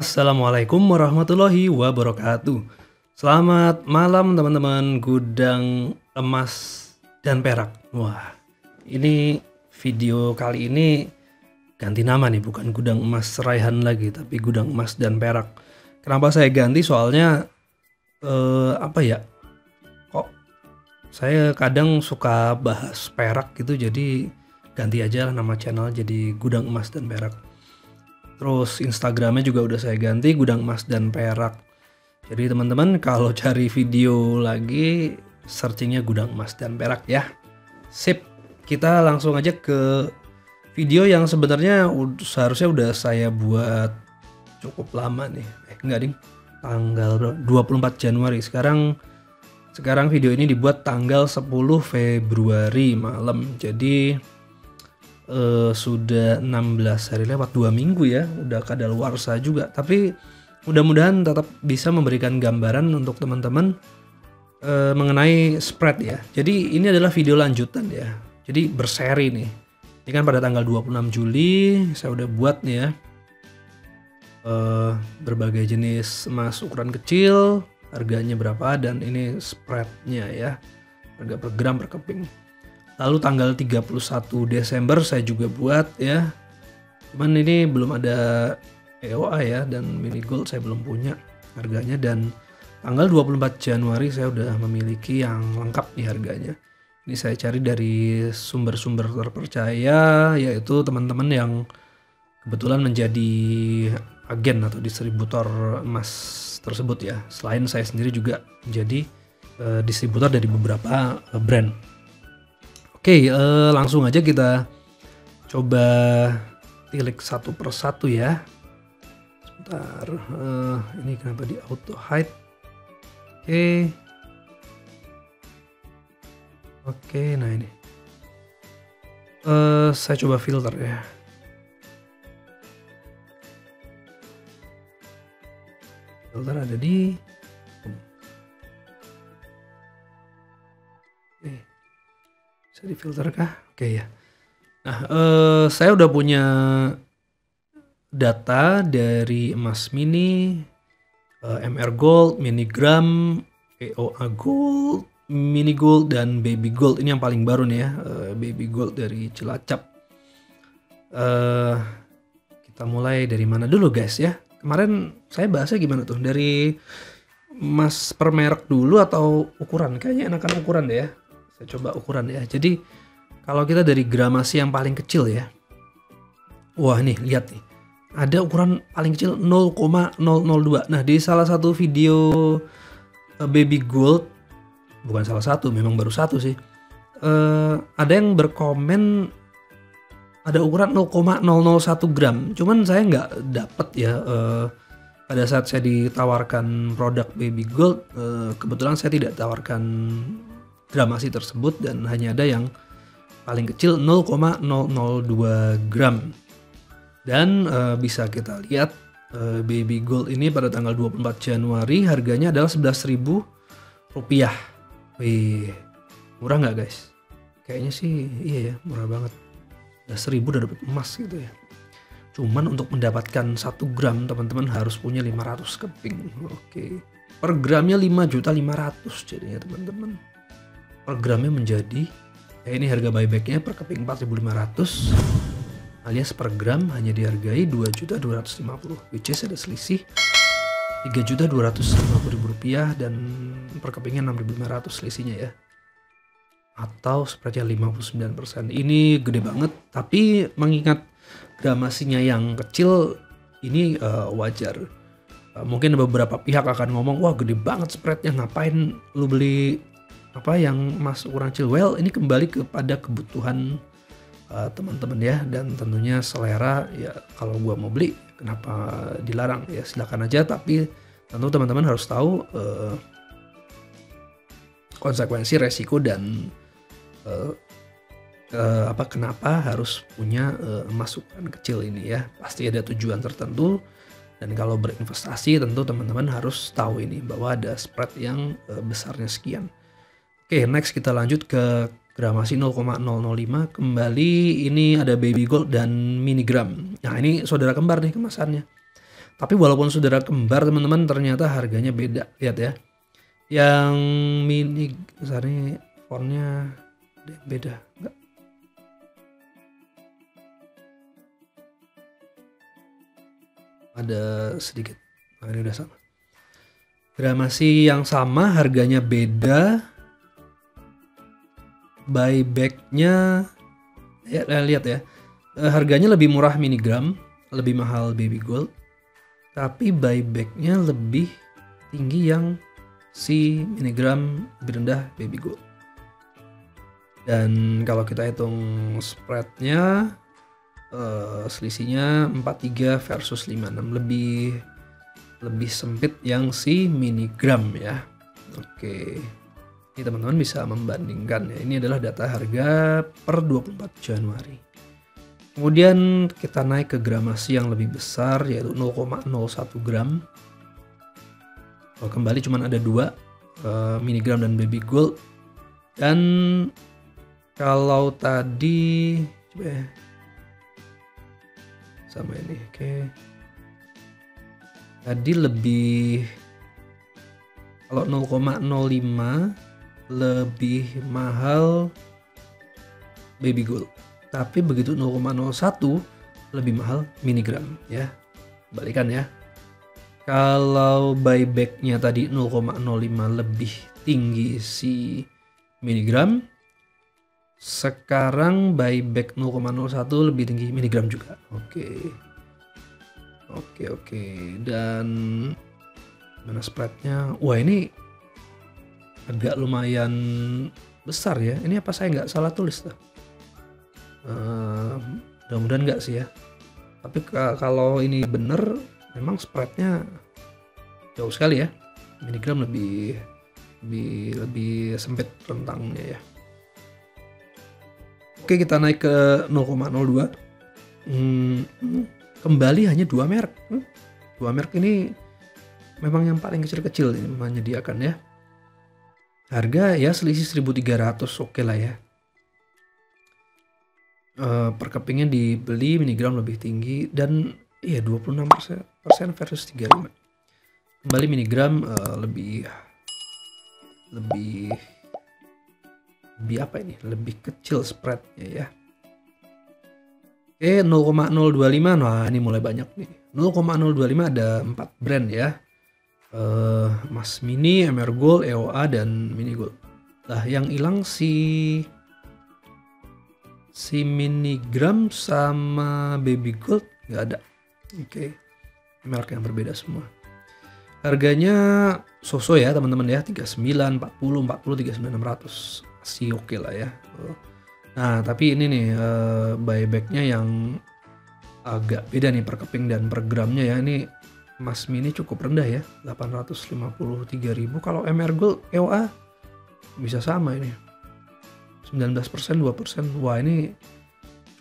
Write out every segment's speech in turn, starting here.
Assalamualaikum warahmatullahi wabarakatuh. Selamat malam teman-teman Gudang Emas dan Perak. Wah, ini video kali ini ganti nama nih, bukan Gudang Emas Raihan lagi, tapi Gudang Emas dan Perak. Kenapa saya ganti? Soalnya kok saya kadang suka bahas perak gitu, jadi ganti aja lah nama channel jadi Gudang Emas dan Perak. Terus Instagramnya juga udah saya ganti, Gudang Emas dan Perak. Jadi teman-teman kalau cari video lagi, searchingnya Gudang Emas dan Perak ya. Sip, kita langsung aja ke video yang sebenarnya seharusnya udah saya buat cukup lama nih. Tanggal 24 Januari. Sekarang video ini dibuat tanggal 10 Februari malam. Jadi sudah 16 hari lewat, 2 minggu ya, udah kadaluarsa juga, tapi mudah-mudahan tetap bisa memberikan gambaran untuk teman-teman mengenai spread ya. Jadi ini adalah video lanjutan ya, jadi berseri nih. Ini kan pada tanggal 26 Juli saya udah buat nih ya, berbagai jenis emas ukuran kecil, harganya berapa, dan ini spreadnya ya, harga per gram per keping. Lalu tanggal 31 Desember saya juga buat ya. Cuman ini belum ada EOA ya, dan Mini Gold saya belum punya harganya, dan tanggal 24 Januari saya udah memiliki yang lengkap nih harganya. Ini saya cari dari sumber-sumber terpercaya, yaitu teman-teman yang kebetulan menjadi agen atau distributor emas tersebut ya. Selain saya sendiri juga menjadi distributor dari beberapa brand. Oke, langsung aja kita coba tilik satu persatu ya. Sebentar, ini kenapa di auto hide? Oke, nah ini saya coba filter ya. Filter ada di bisa difilter kah? Oke ya. Nah, saya udah punya data dari emas mini, MR Gold, Minigram, EOA Gold, Mini Gold, dan Baby Gold. Ini yang paling baru nih ya, Baby Gold dari Cilacap. Kita mulai dari mana dulu guys ya? Kemarin saya bahasnya gimana tuh? Dari emas per merek dulu atau ukuran? Kayaknya enakan ukuran deh ya. Saya coba ukuran ya. Jadi kalau kita dari gramasi yang paling kecil ya. Wah nih, lihat nih. Ada ukuran paling kecil 0,002. Nah, di salah satu video Baby Gold, bukan salah satu, memang baru satu sih. Ada yang berkomen ada ukuran 0,001 gram. Cuman saya nggak dapet ya. Pada saat saya ditawarkan produk Baby Gold, kebetulan saya tidak tawarkan gramasi tersebut, dan hanya ada yang paling kecil 0,002 gram. Dan bisa kita lihat Baby Gold ini pada tanggal 24 Januari harganya adalah Rp11.000. Wih, murah nggak guys? Kayaknya sih iya ya, murah banget. 11.000 udah dapat emas gitu ya. Cuman untuk mendapatkan 1 gram teman-teman harus punya 500 keping. Oke. Per gramnya 5.500.000 jadinya teman-teman. Per gramnya menjadi ya, ini harga buybacknya per keping 4.500, alias per gram hanya dihargai 2.250.000, which is ada selisih Rp3.250.000 dan per kepingnya 6.500 selisihnya ya, atau spreadnya 59%. Ini gede banget, tapi mengingat gramasinya yang kecil ini wajar. Mungkin beberapa pihak akan ngomong, wah gede banget spreadnya, ngapain lu beli apa yang emas ukuran kecil? Well, ini kembali kepada kebutuhan teman-teman ya, dan tentunya selera ya. Kalau gua mau beli, kenapa dilarang ya, silakan aja, tapi tentu teman-teman harus tahu konsekuensi, resiko, dan kenapa harus punya emas ukuran kecil ini ya. Pasti ada tujuan tertentu, dan kalau berinvestasi tentu teman-teman harus tahu ini, bahwa ada spread yang besarnya sekian. Oke, next kita lanjut ke gramasi 0,005. Kembali ini ada Baby Gold dan Minigram. Nah, ini saudara kembar nih kemasannya. Tapi walaupun saudara kembar, teman-teman, ternyata harganya beda. Lihat ya. Yang mini misalnya fontnya beda. Enggak. Ada sedikit. Nah, ini udah sama. Gramasi yang sama, harganya beda. Buybacknya ya, lihat ya, harganya lebih murah Minigram, lebih mahal Baby Gold, tapi buybacknya lebih tinggi yang si Minigram, lebih rendah Baby Gold. Dan kalau kita hitung spreadnya, selisihnya 43 versus 56, lebih sempit yang si Minigram ya. Oke, ini teman-teman bisa membandingkan ya. Ini adalah data harga per 24 Januari. Kemudian kita naik ke gramasi yang lebih besar, yaitu 0,01 gram. Oh, kembali cuman ada dua, Minigram dan Baby Gold. Dan kalau tadi coba ya, sama ini. Oke, tadi lebih, kalau 0,05 lebih mahal Baby Gold, tapi begitu 0,01 lebih mahal Minigram ya, balikan ya. Kalau buybacknya tadi 0,05 lebih tinggi si Minigram, sekarang buyback 0,01 lebih tinggi Minigram juga. Oke. Dan mana spreadnya? Wah, ini agak lumayan besar ya. Ini apa saya nggak salah tulis tuh? Mudah-mudahan nggak sih ya. Tapi kalau ini bener, memang spreadnya jauh sekali ya. Minigram lebih sempit rentangnya ya. Oke, kita naik ke 0,02. Kembali hanya dua merek. Dua merek ini memang yang paling kecil-kecil menyediakan ya. Harga ya selisih 1.300, oke lah ya. Per kepingnya dibeli Minigram lebih tinggi, dan ya 26% versus 35%. Kembali Minigram lebih apa ini? Lebih kecil spreadnya ya. Oke, 0,025. Nah, ini mulai banyak nih. 0,025 ada 4 brand ya. Mas Mini, MR Gold, EOA, dan Mini Gold. Nah, yang hilang si Minigram sama Baby Gold nggak ada. Oke. Merek yang berbeda semua. Harganya so-so ya, teman-teman ya. 39, 40, 40, 39, 600. Masih oke lah ya. Nah, tapi ini nih buybacknya yang agak beda nih per keping dan per gramnya ya. Ini Mas Mini cukup rendah ya, 853.000. Kalau MR Gold EOA bisa sama ini, 19%, 2%. Wah, ini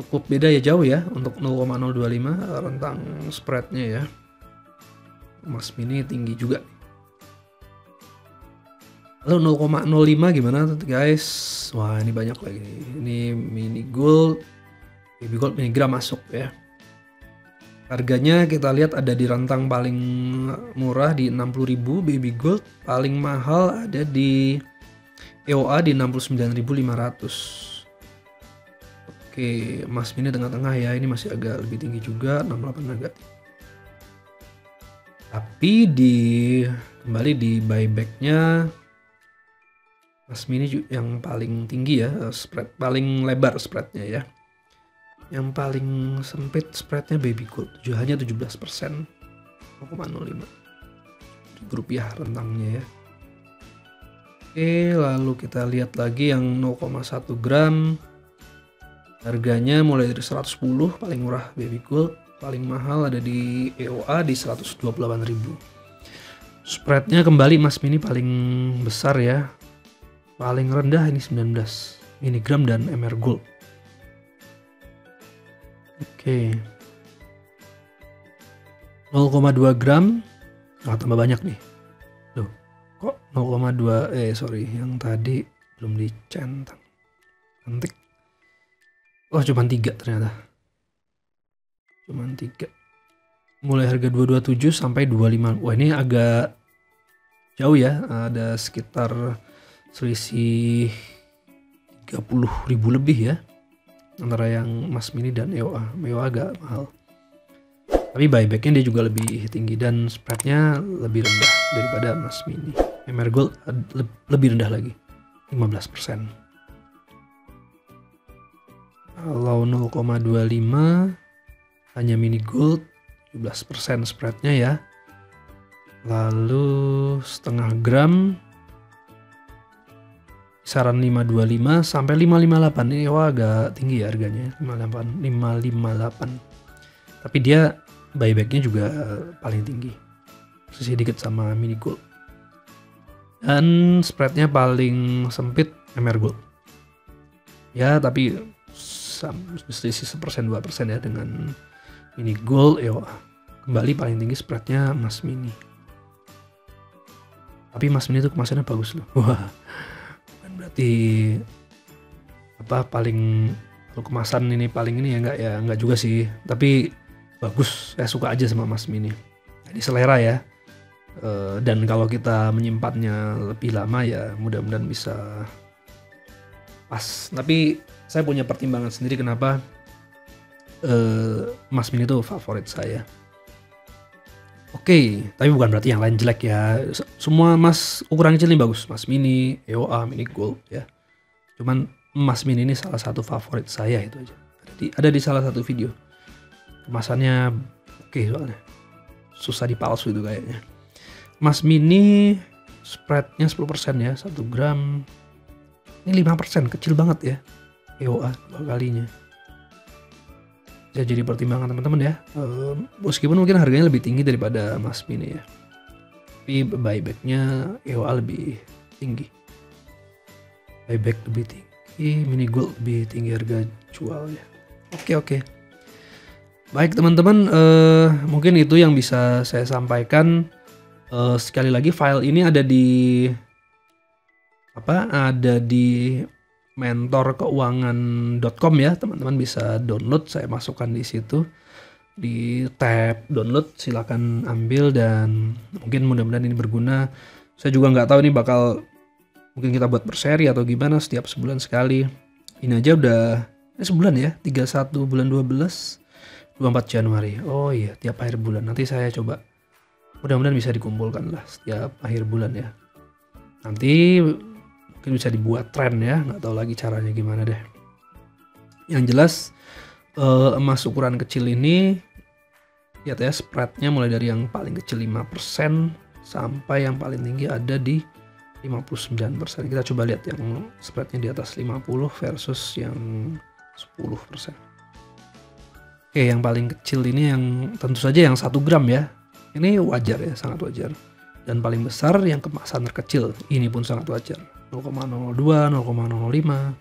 cukup beda ya, jauh ya untuk 0,025 rentang spreadnya ya. Mas Mini tinggi juga. Lalu 0,05 gimana tuh guys? Wah, ini banyak lagi. Ini Mini Gold, Baby Gold, Minigram masuk ya. Harganya kita lihat ada di rentang paling murah di 60.000 Baby Gold, paling mahal ada di EOA di 69.500. Oke, Mas Mini tengah-tengah ya. Ini masih agak lebih tinggi juga, 68 agak. Tapi kembali di buybacknya Mas Mini yang paling tinggi ya, spread paling lebar spreadnya ya. Yang paling sempit spreadnya Baby Gold, hanya 17%, 0,05 rupiah rentangnya ya. Oke, lalu kita lihat lagi yang 0,1 gram. Harganya mulai dari 110, paling murah Baby Gold, paling mahal ada di EOA di 128.000. Spreadnya kembali Mas Mini paling besar ya. Paling rendah ini 19, Minigram dan MR Gold. Oke. 0,2 gram. Tambah banyak nih. Loh, kok 0,2 yang tadi belum dicentang. Cantik. Oh, cuman 3 ternyata. Cuman 3. Mulai harga 227 sampai 25. Wah, ini agak jauh ya. Ada sekitar selisih 30.000 lebih ya antara yang Mas Mini dan EOA. EOA agak mahal, tapi buybacknya dia juga lebih tinggi dan spreadnya lebih rendah daripada Mas Mini. MR Gold lebih rendah lagi, 15%. Kalau 0,25 hanya Mini Gold 17% spreadnya ya. Lalu setengah gram kisaran 525 sampai 558. Ini wah agak tinggi ya harganya, 558. Tapi dia buybacknya juga paling tinggi, sisi dikit sama Mini Gold. Dan spreadnya paling sempit MR Gold. Ya tapi selisih 1% 2% ya dengan Mini Gold EOA. Kembali paling tinggi spreadnya Mas Mini. Tapi Mas Mini tuh kemasannya bagus loh. Wah. Berarti apa paling kemasan ini paling ini ya, enggak juga sih, tapi bagus. Saya suka aja sama Mas Mini, jadi selera ya. Dan kalau kita menyimpannya lebih lama ya mudah-mudahan bisa pas. Tapi saya punya pertimbangan sendiri kenapa Mas Mini itu favorit saya. Oke, tapi bukan berarti yang lain jelek ya. Semua emas ukuran kecil ini bagus, Mas Mini, EOA, Mini Gold ya. Cuman Mas Mini ini salah satu favorit saya, itu aja. Ada di salah satu video. Kemasannya oke soalnya. Susah dipalsu itu kayaknya. Mas Mini spreadnya 10% ya, 1 gram. Ini 5%, kecil banget ya. EOA 2 kalinya. Ya, jadi pertimbangan teman-teman ya, meskipun mungkin harganya lebih tinggi daripada Mas Mini ya, tapi buybacknya EOA lebih tinggi, buyback lebih tinggi, Mini Gold lebih tinggi harga jualnya. Oke. Baik teman-teman, mungkin itu yang bisa saya sampaikan. Sekali lagi file ini ada di mentorkeuangan.com ya, teman-teman bisa download. Saya masukkan di situ di tab download, silahkan ambil dan mungkin mudah-mudahan ini berguna. Saya juga nggak tahu ini bakal mungkin kita buat berseri atau gimana, setiap sebulan sekali. Ini aja udah ini sebulan ya, 31 bulan 12 24 Januari. Oh iya, tiap akhir bulan nanti saya coba, mudah-mudahan bisa dikumpulkan lah setiap akhir bulan ya. Nanti mungkin bisa dibuat tren ya, nggak tahu lagi caranya gimana deh. Yang jelas emas ukuran kecil ini lihat ya, spreadnya mulai dari yang paling kecil 5% sampai yang paling tinggi ada di 59%. Kita coba lihat yang spreadnya di atas 50 versus yang 10%. Oke, yang paling kecil ini yang tentu saja yang 1 gram ya, ini wajar ya, sangat wajar. Dan paling besar yang kemasan terkecil, ini pun sangat wajar, 0,02, 0,05,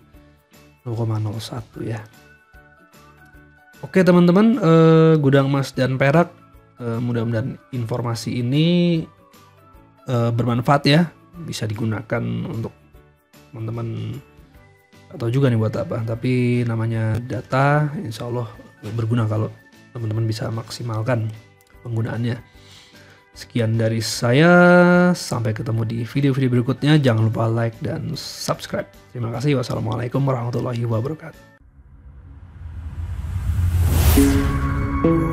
0,01 ya. Oke teman-teman, Gudang Emas dan Perak, mudah-mudahan informasi ini bermanfaat ya, bisa digunakan untuk teman-teman atau juga nih buat apa, tapi namanya data insya Allah berguna kalau teman-teman bisa maksimalkan penggunaannya. Sekian dari saya, sampai ketemu di video-video berikutnya. Jangan lupa like dan subscribe. Terima kasih. Wassalamualaikum warahmatullahi wabarakatuh.